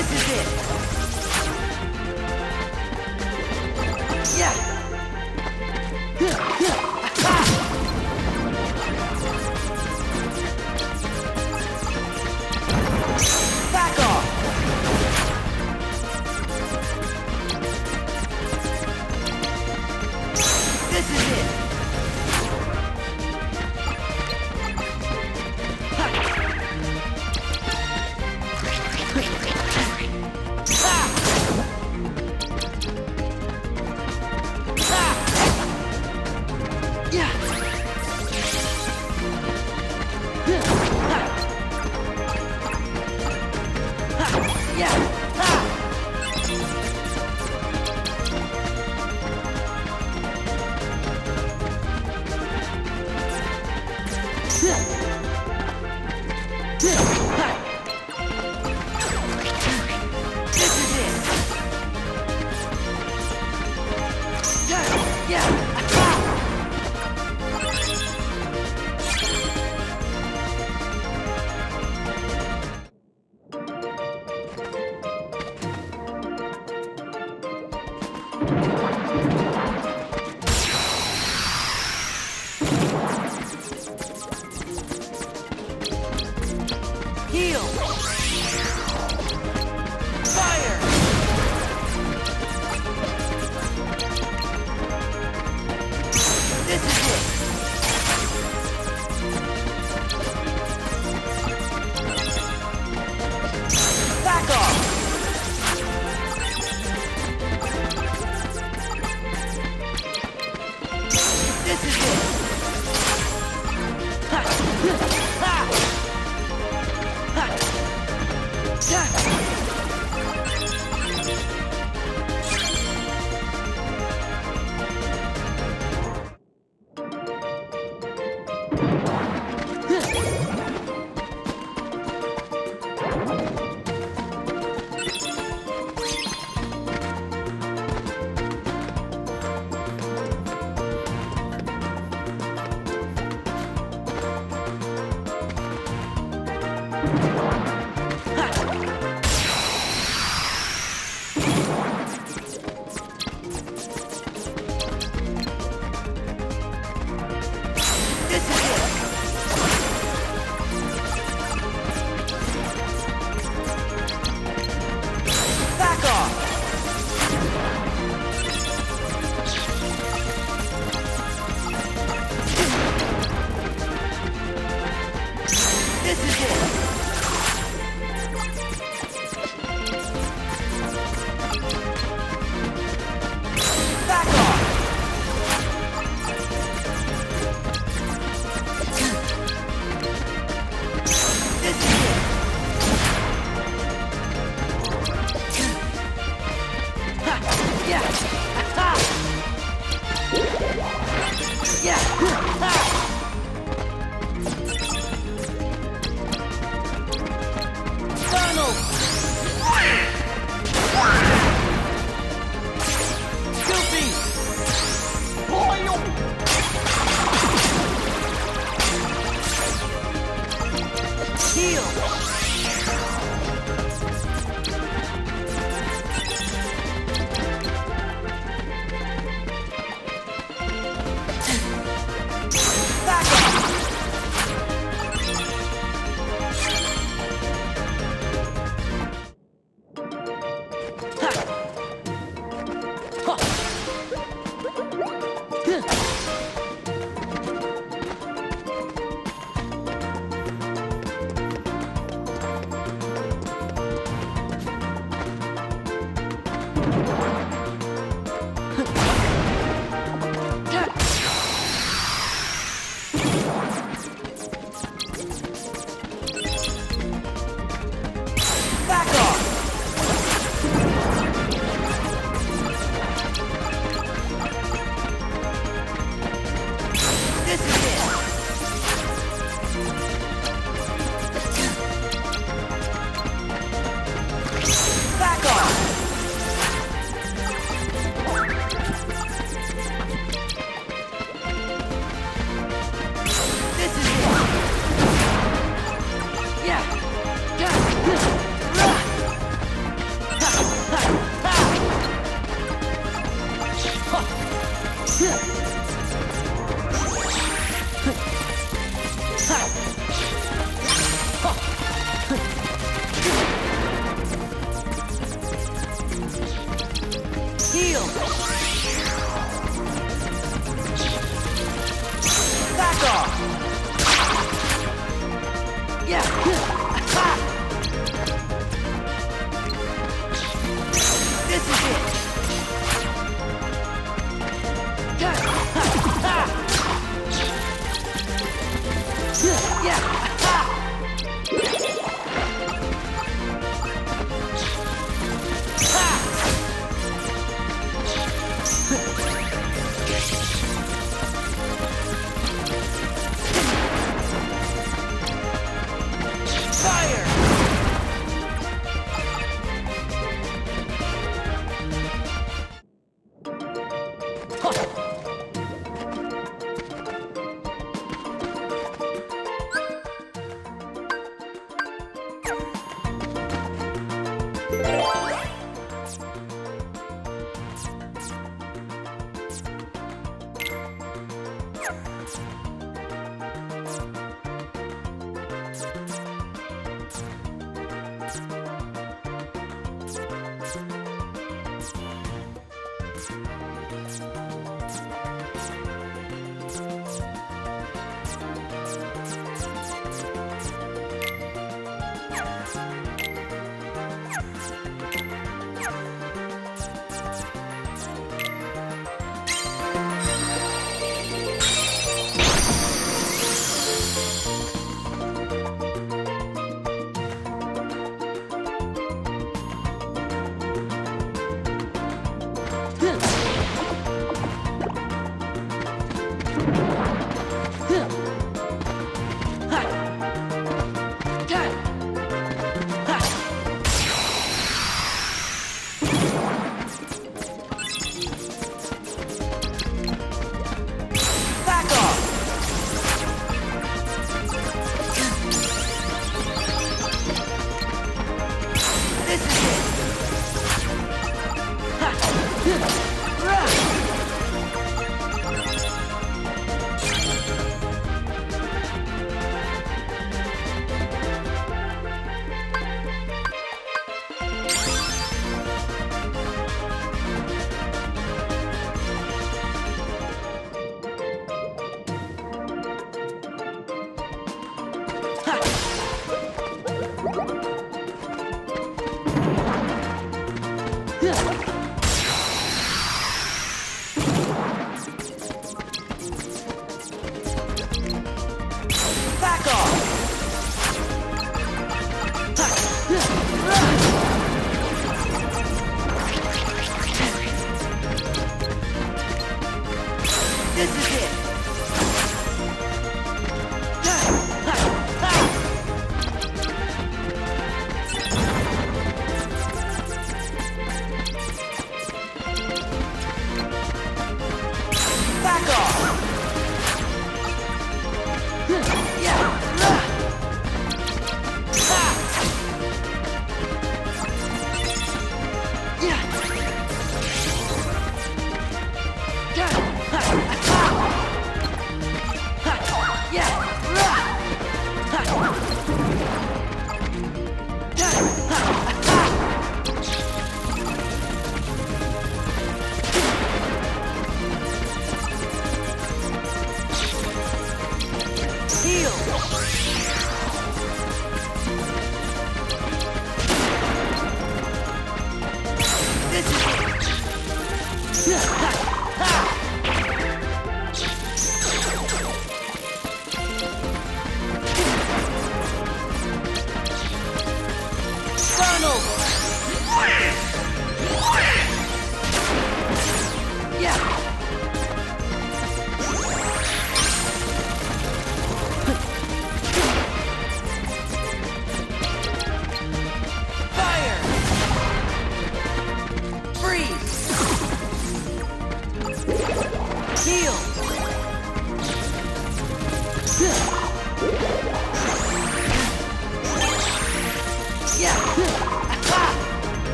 This is it. Yeah. Back off. This is it.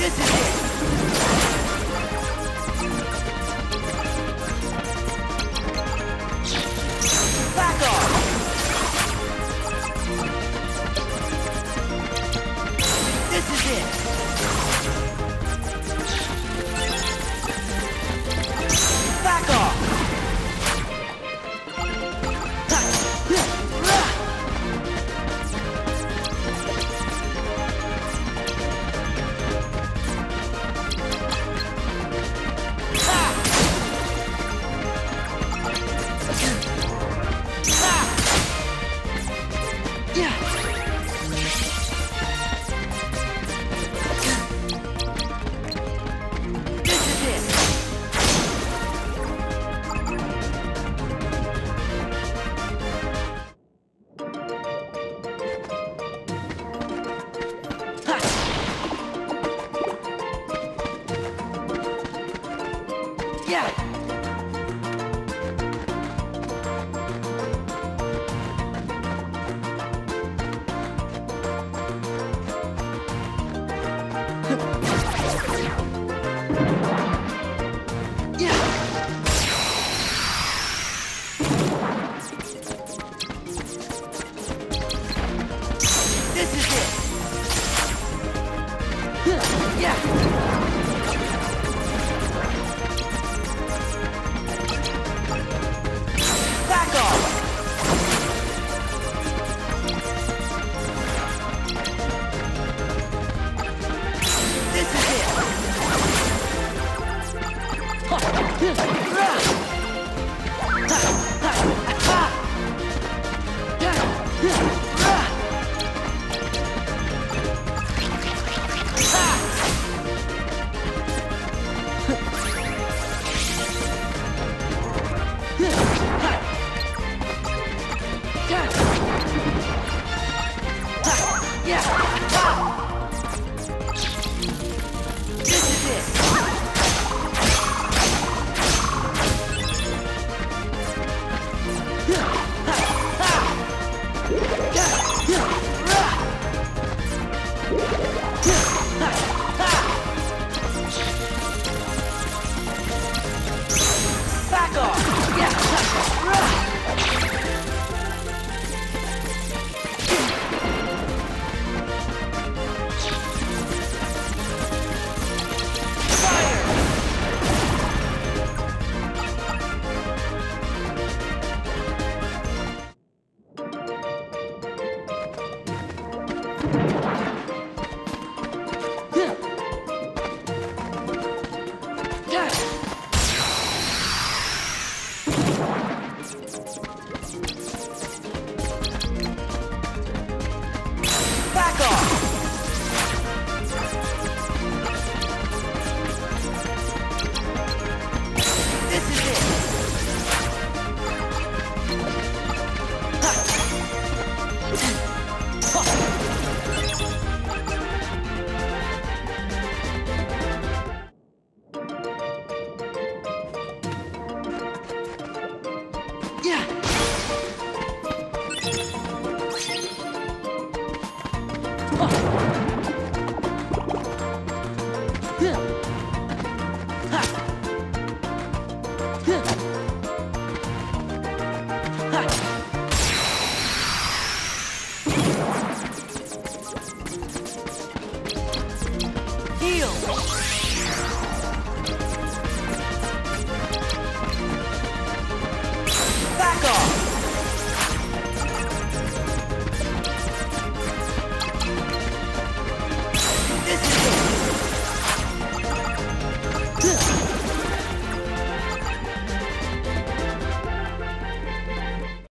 This is it. Back off. This is it. Back off. Heal!